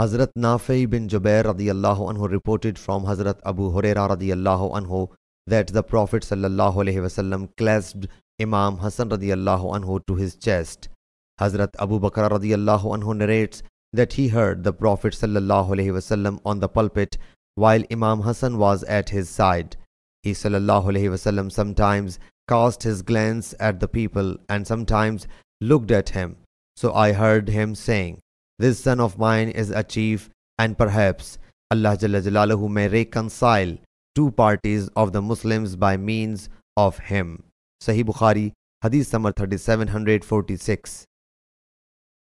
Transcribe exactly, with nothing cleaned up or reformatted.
Hazrat Nafi bin Jubair radiyallahu anhu reported from Hazrat Abu Hurairah radiyallahu anhu that the Prophet sallallahu alaihi wasallam clasped Imam Hassan radiyallahu anhu to his chest. Hazrat Abu Bakr radiyallahu anhu narrates that he heard the Prophet sallallahu alaihi wasallam on the pulpit while Imam Hassan was at his side. He sallallahu alaihi wasallam sometimes cast his glance at the people and sometimes looked at him. So I heard him saying, "This son of mine is a chief, and perhaps Allah Jalla Jalaluhu may reconcile two parties of the Muslims by means of him." Sahih Bukhari, Hadith number thirty-seven hundred forty-six.